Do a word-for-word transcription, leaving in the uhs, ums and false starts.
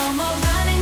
no more running.